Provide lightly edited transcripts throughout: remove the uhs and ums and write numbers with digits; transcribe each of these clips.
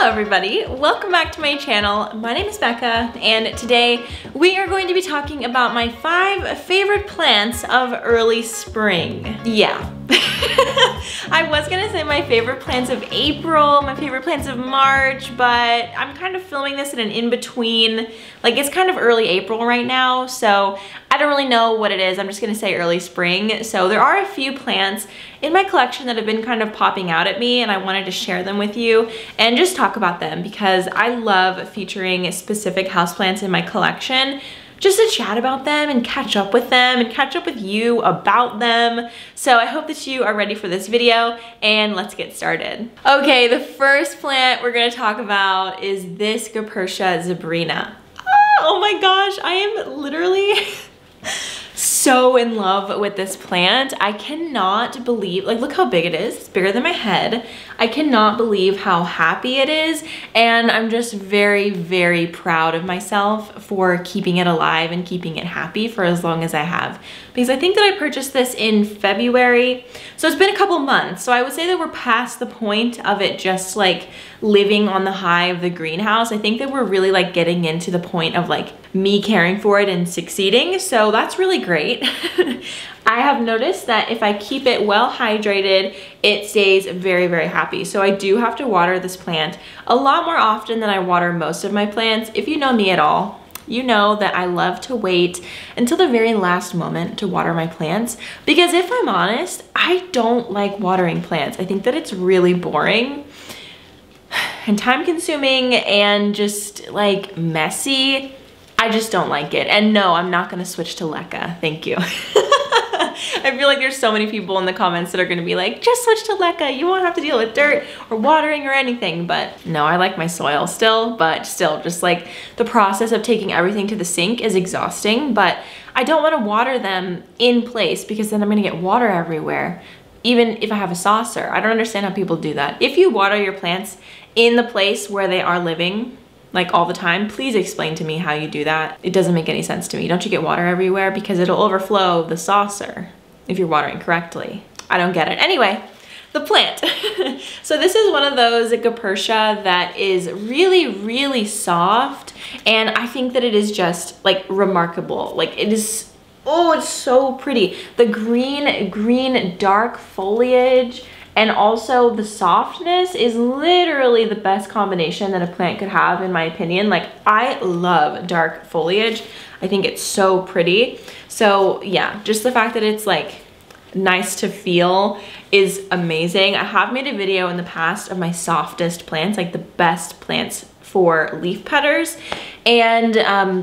Hello everybody, welcome back to my channel. My name is Becca and today we are going to be talking about my 5 favorite plants of early spring. Yeah. I was gonna say my favorite plants of April, my favorite plants of March, but I'm kind of filming this in an in-between. Like, it's kind of early April right now, so I don't really know what it is. I'm just gonna say early spring. So there are a few plants in my collection that have been kind of popping out at me, and I wanted to share them with you and just talk about them because I love featuring specific houseplants in my collection. Just to chat about them and catch up with them and catch up with you about them. So I hope that you are ready for this video and let's get started. Okay, the first plant we're gonna talk about is this Gapersia zabrina. Oh my gosh, I am literally so in love with this plant. I cannot believe, like, look how big it is. It's bigger than my head. I cannot believe how happy it is, and I'm just very, very proud of myself for keeping it alive and keeping it happy for as long as I have, because I think that I purchased this in February, so it's been a couple months. So I would say that we're past the point of it just like living on the high of the greenhouse. I think that we're really like getting into the point of like me caring for it and succeeding, so that's really great. I have noticed that if I keep it well hydrated, it stays very, very happy. So I do have to water this plant a lot more often than I water most of my plants. If you know me at all, you know that I love to wait until the very last moment to water my plants, because if I'm honest, I don't like watering plants. I think that it's really boring and time consuming and just like messy. I just don't like it. And no, I'm not gonna switch to LECA, thank you. I feel like there's so many people in the comments that are gonna be like, just switch to LECA, you won't have to deal with dirt or watering or anything. But no, I like my soil still, but still, just like the process of taking everything to the sink is exhausting, but I don't wanna water them in place because then I'm gonna get water everywhere, even if I have a saucer. I don't understand how people do that. If you water your plants in the place where they are living, like all the time, please explain to me how you do that. It doesn't make any sense to me. Don't you get water everywhere? Because it'll overflow the saucer if you're watering correctly. I don't get it. Anyway, the plant. So this is one of those Gapersia that is really, really soft. And I think that it is just like remarkable. Like it is, oh, it's so pretty. The green, dark foliage. And also the softness is literally the best combination that a plant could have, in my opinion. Like, I love dark foliage. I think it's so pretty. So yeah, just the fact that it's like nice to feel is amazing. I have made a video in the past of my softest plants, like the best plants for leaf petters. And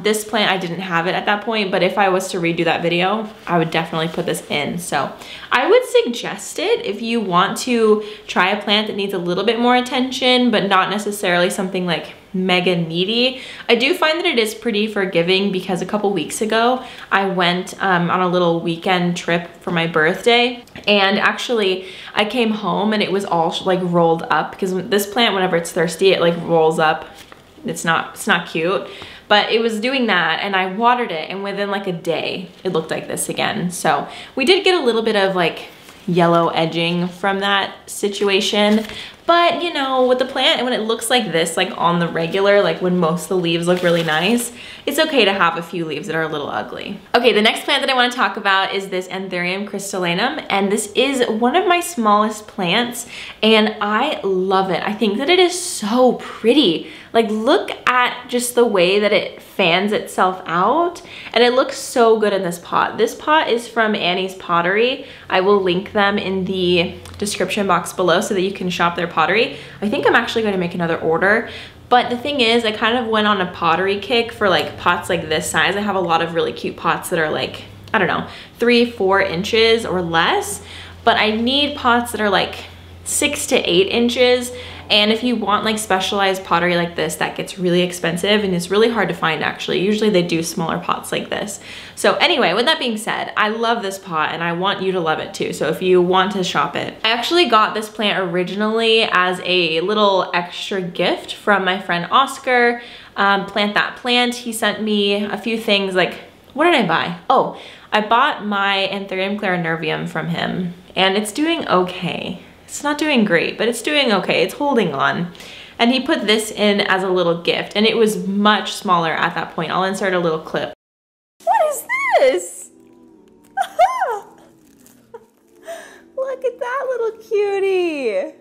this plant, I didn't have it at that point, but if I was to redo that video, I would definitely put this in. So I would suggest it if you want to try a plant that needs a little bit more attention, but not necessarily something like mega needy. I do find that it is pretty forgiving because a couple weeks ago, I went on a little weekend trip for my birthday. And actually I came home and it was all like rolled up, because this plant, whenever it's thirsty, it like rolls up. It's not cute, but it was doing that and I watered it, and within like a day, it looked like this again. So we did get a little bit of like yellow edging from that situation. But you know, with the plant, when it looks like this, like on the regular, like when most of the leaves look really nice, it's okay to have a few leaves that are a little ugly. Okay, the next plant that I wanna talk about is this Anthurium crystallinum, and this is one of my smallest plants, and I love it. I think that it is so pretty. Like, look at just the way that it fans itself out, and it looks so good in this pot. This pot is from Annie's Pottery. I will link them in the description box below so that you can shop their pottery. I think I'm actually going to make another order, but the thing is, I kind of went on a pottery kick for like pots like this size. I have a lot of really cute pots that are like, I don't know, 3-4 inches or less, but I need pots that are like 6 to 8 inches. And if you want like specialized pottery like this, that gets really expensive and it's really hard to find actually. Usually they do smaller pots like this. So anyway, with that being said, I love this pot and I want you to love it too. So if you want to shop it. I actually got this plant originally as a little extra gift from my friend Oscar, Plant That Plant. He sent me a few things. Like, what did I buy? Oh, I bought my Anthurium clarinervium from him, and it's doing okay. It's not doing great, but it's doing okay. It's holding on. and he put this in as a little gift, and it was much smaller at that point. I'll insert a little clip. What is this? Look at that little cutie.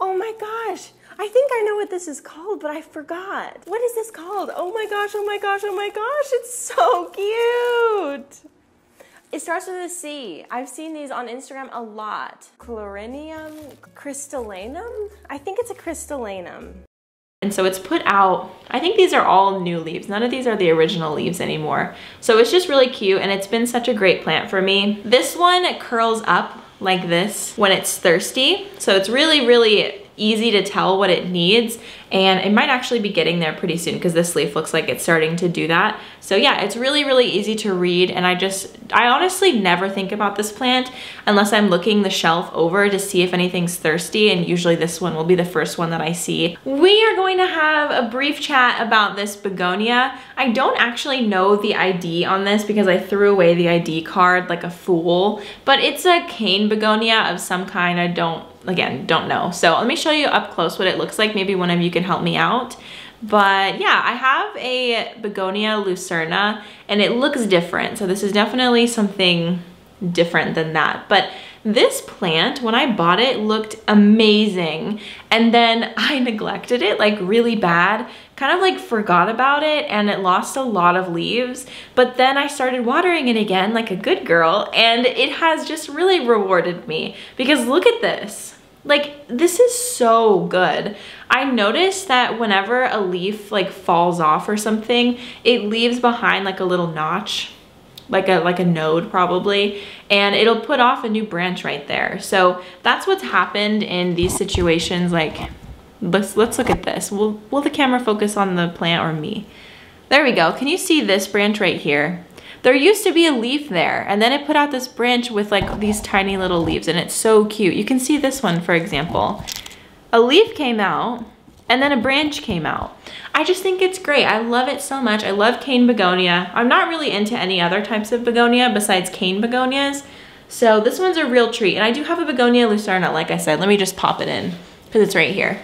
Oh my gosh. I think I know what this is called, but I forgot. What is this called? Oh my gosh, oh my gosh, oh my gosh, it's so cute. It starts with a C. I've seen these on Instagram a lot. Clarinervium, crystallinum? I think it's a crystallinum. And so it's put out, I think these are all new leaves. None of these are the original leaves anymore. So it's just really cute, and it's been such a great plant for me. This one, it curls up like this when it's thirsty. So it's really, really easy to tell what it needs, and it might actually be getting there pretty soon because this leaf looks like it's starting to do that. So yeah, it's really, really easy to read, and I honestly never think about this plant unless I'm looking the shelf over to see if anything's thirsty, and usually this one will be the first one that I see. We are going to have a brief chat about this begonia. I don't actually know the ID on this because I threw away the ID card like a fool, but it's a cane begonia of some kind. I don't know. So let me show you up close what it looks like. Maybe one of you can help me out. But yeah, I have a begonia lucerna, and it looks different. So this is definitely something different than that. But this plant, when I bought it, looked amazing. And then I neglected it like really bad, kind of like forgot about it, and it lost a lot of leaves. But then I started watering it again like a good girl, and it has just really rewarded me because look at this. Like, this is so good. I noticed that whenever a leaf like falls off or something, it leaves behind like a little notch, like a node probably, and it'll put off a new branch right there. So that's what's happened in these situations. Like, let's look at this. Will the camera focus on the plant or me? There we go. Can you see this branch right here? There used to be a leaf there, and then it put out this branch with like these tiny little leaves, and it's so cute. You can see this one, for example. A leaf came out, and then a branch came out. I just think it's great. I love it so much. I love cane begonia. I'm not really into any other types of begonia besides cane begonias, so this one's a real treat. And I do have a begonia lucerna, like I said. Let me just pop it in because it's right here.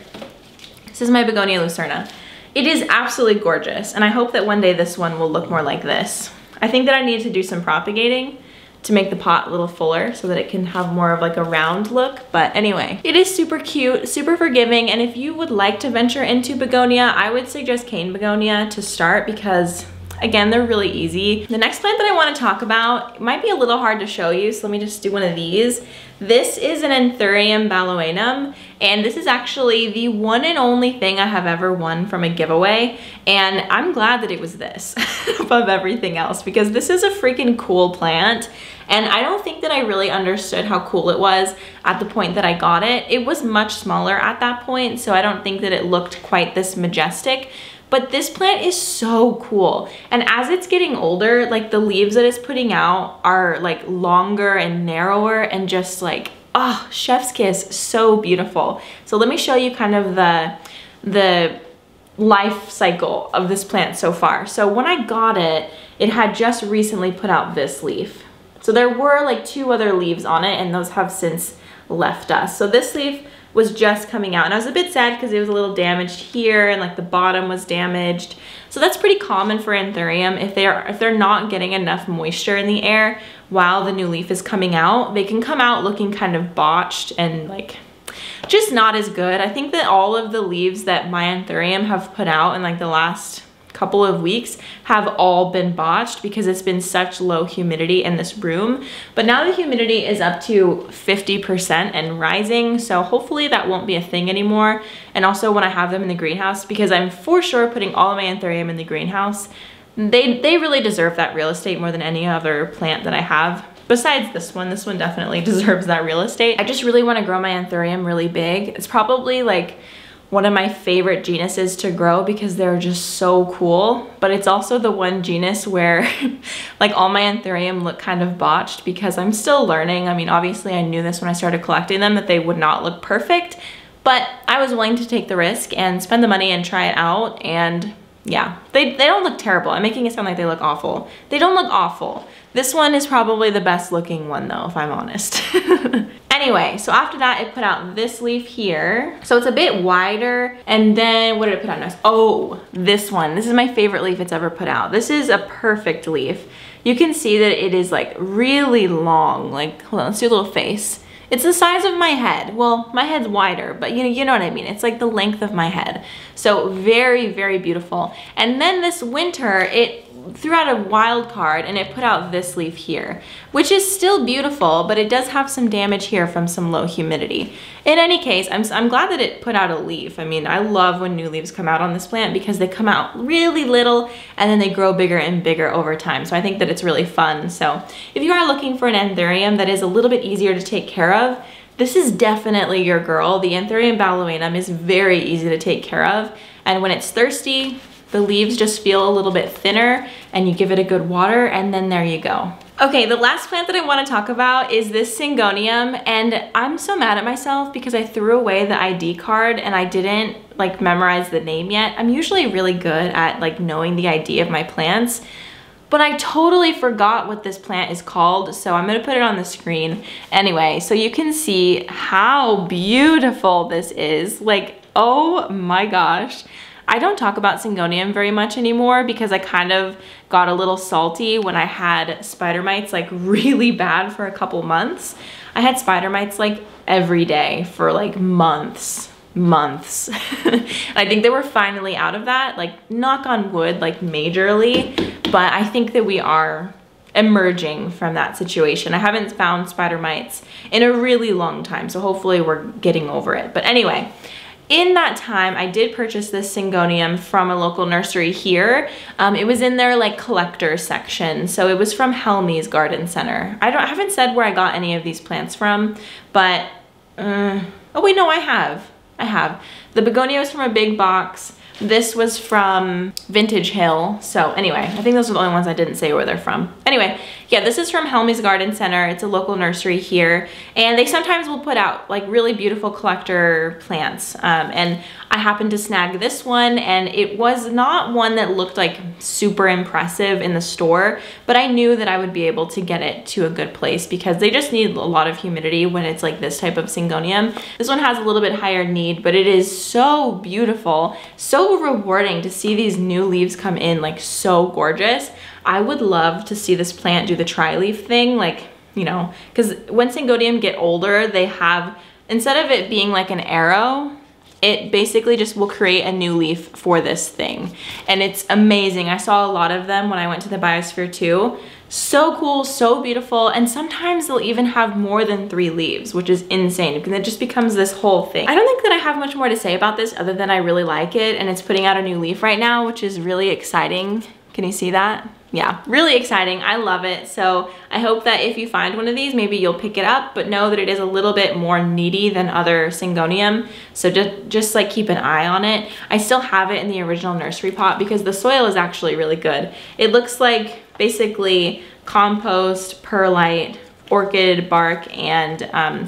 This is my begonia lucerna. It is absolutely gorgeous, and I hope that one day this one will look more like this. I think that I need to do some propagating to make the pot a little fuller so that it can have more of like a round look. But anyway, it is super cute, super forgiving, and if you would like to venture into begonia, I would suggest cane begonia to start because, again, they're really easy. The next plant that I want to talk about might be a little hard to show you, so let me just do one of these. This is an Anthurium balaoanum, and this is actually the one and only thing I have ever won from a giveaway, and I'm glad that it was this above everything else because this is a freaking cool plant, and I don't think that I really understood how cool it was at the point that I got it. It was much smaller at that point, so I don't think that it looked quite this majestic. But this plant is so cool, and as it's getting older, like the leaves that it's putting out are like longer and narrower and just like, oh, chef's kiss, so beautiful. So let me show you kind of the life cycle of this plant so far. So when I got it, it had just recently put out this leaf. So there were like two other leaves on it, and those have since left us. So this leaf was just coming out, and I was a bit sad because it was a little damaged here, and like the bottom was damaged. So that's pretty common for Anthurium. If they're not getting enough moisture in the air while the new leaf is coming out, they can come out looking kind of botched and like just not as good. I think that all of the leaves that my Anthurium have put out in like the last couple of weeks have all been botched because it's been such low humidity in this room. But now the humidity is up to 50% and rising, so hopefully that won't be a thing anymore. And also when I have them in the greenhouse, because I'm for sure putting all of my Anthurium in the greenhouse, they really deserve that real estate more than any other plant that I have. Besides this one definitely deserves that real estate. I just really want to grow my Anthurium really big. It's probably like one of my favorite genuses to grow because they're just so cool, but it's also the one genus where like all my Anthurium look kind of botched because I'm still learning. I mean, obviously I knew this when I started collecting them that they would not look perfect, but I was willing to take the risk and spend the money and try it out, and yeah, they don't look terrible. I'm making it sound like they look awful. They don't look awful. This one is probably the best looking one though, if I'm honest. Anyway, so after that, it put out this leaf here. So it's a bit wider. And then what did it put out next? Oh, this one. This is my favorite leaf it's ever put out. This is a perfect leaf. You can see that it is like really long. Like, hold on, let's do a little face. It's the size of my head. Well, my head's wider, but you know what I mean. It's like the length of my head. So very, very beautiful. And then this winter, it threw out a wild card and it put out this leaf here, which is still beautiful, but it does have some damage here from some low humidity. In any case, I'm glad that it put out a leaf. I mean, I love when new leaves come out on this plant because they come out really little and then they grow bigger and bigger over time. So I think that it's really fun. So if you are looking for an anthurium that is a little bit easier to take care of, this is definitely your girl. The Anthurium balaoanum is very easy to take care of. And when it's thirsty, the leaves just feel a little bit thinner and you give it a good water and then there you go. Okay, the last plant that I want to talk about is this Syngonium, and I'm so mad at myself because I threw away the ID card and I didn't like memorize the name yet. I'm usually really good at like knowing the ID of my plants, but I totally forgot what this plant is called, so I'm gonna put it on the screen. Anyway, so you can see how beautiful this is. Like, oh my gosh. I don't talk about Syngonium very much anymore because I kind of got a little salty when I had spider mites like really bad for a couple months. I had spider mites like every day for like months. I think they were finally out of that, like knock on wood, like majorly, but I think that we are emerging from that situation. I haven't found spider mites in a really long time, so hopefully we're getting over it. But anyway, in that time, I did purchase this Syngonium from a local nursery here. It was in their like collector section. So it was from Helmy's Garden Center. I haven't said where I got any of these plants from, but, oh wait, no, I have. The begonia was from a big box. This was from Vintage Hill. So anyway, I think those are the only ones I didn't say where they're from. Anyway, yeah, this is from Helmy's Garden Center. It's a local nursery here. And they sometimes will put out like really beautiful collector plants. And I happened to snag this one, and it was not one that looked like super impressive in the store, but I knew that I would be able to get it to a good place because they just need a lot of humidity when it's like this type of Syngonium. This one has a little bit higher need, but it is so beautiful, so rewarding to see these new leaves come in, like so gorgeous. I would love to see this plant do the tri-leaf thing, like, you know, because when Syngonium get older, they have, instead of it being like an arrow, it basically just will create a new leaf for this thing. And it's amazing. I saw a lot of them when I went to the Biosphere 2. So cool, so beautiful, and sometimes they'll even have more than 3 leaves, which is insane because it just becomes this whole thing. I don't think that I have much more to say about this other than I really like it, and it's putting out a new leaf right now, which is really exciting. Can you see that? Yeah, really exciting. I love it. So I hope that if you find one of these, maybe you'll pick it up, but know that it is a little bit more needy than other Syngonium. So just like keep an eye on it. I still have it in the original nursery pot because the soil is actually really good. It looks like basically compost, perlite, orchid bark, and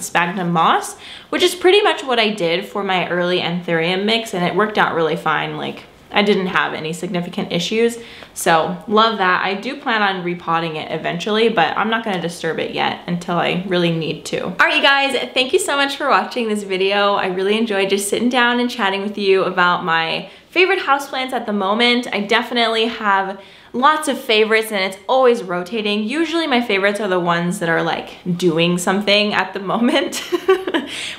sphagnum moss, which is pretty much what I did for my early Anthurium mix, and it worked out really fine. Like, I didn't have any significant issues, so love that. I do plan on repotting it eventually, but I'm not gonna disturb it yet until I really need to. All right, you guys, thank you so much for watching this video. I really enjoyed just sitting down and chatting with you about my favorite houseplants at the moment. I definitely have lots of favorites, and it's always rotating. Usually my favorites are the ones that are like doing something at the moment,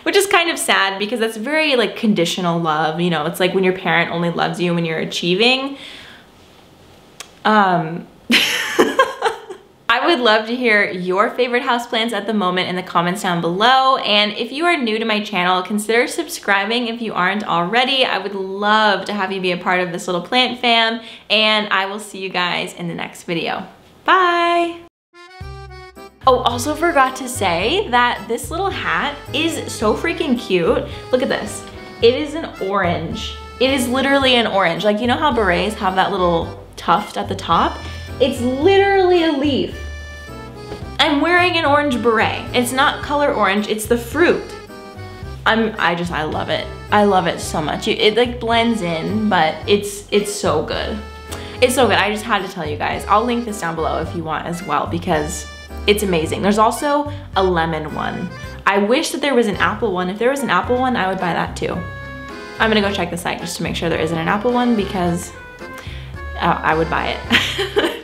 which is kind of sad because that's very like conditional love. You know, it's like when your parent only loves you when you're achieving. I would love to hear your favorite houseplants at the moment in the comments down below. And if you are new to my channel, consider subscribing if you aren't already. I would love to have you be a part of this little plant fam, and I will see you guys in the next video. Bye! Oh, also forgot to say that this little hat is so freaking cute. Look at this. It is an orange. It is literally an orange. Like, you know how berets have that little tuft at the top? It's literally a leaf. I'm wearing an orange beret. It's not color orange, it's the fruit. I love it. I love it so much. It like blends in, but it's so good. It's so good. I just had to tell you guys. I'll link this down below if you want as well because it's amazing. There's also a lemon one. I wish that there was an apple one. If there was an apple one, I would buy that too. I'm gonna go check the site just to make sure there isn't an apple one because I would buy it.